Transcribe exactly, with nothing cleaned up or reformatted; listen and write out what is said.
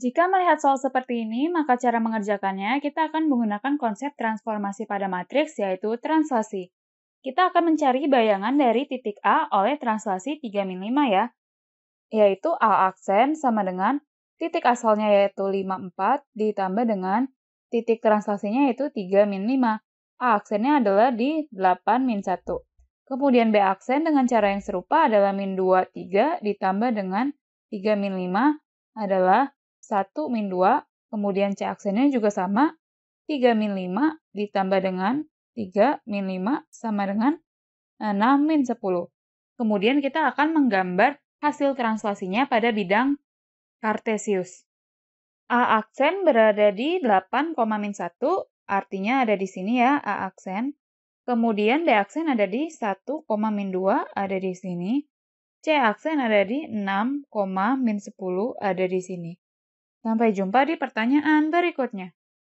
Jika melihat soal seperti ini, maka cara mengerjakannya kita akan menggunakan konsep transformasi pada matriks, yaitu translasi. Kita akan mencari bayangan dari titik A oleh translasi tiga min lima ya, yaitu A aksen sama dengan titik asalnya yaitu lima, empat ditambah dengan titik translasinya yaitu tiga min lima. A aksennya adalah di delapan min satu. Kemudian B aksen dengan cara yang serupa adalah min dua, tiga ditambah dengan tiga min lima adalah satu min dua. Kemudian C aksennya juga sama, tiga min lima ditambah dengan tiga min lima sama dengan enam min sepuluh. Kemudian kita akan menggambar hasil translasinya pada bidang Kartesius. A aksen berada di delapan, min satu, artinya ada di sini ya A aksen. Kemudian B aksen ada di satu, min dua, ada di sini. C aksen ada di enam, min sepuluh, ada di sini. Sampai jumpa di pertanyaan berikutnya.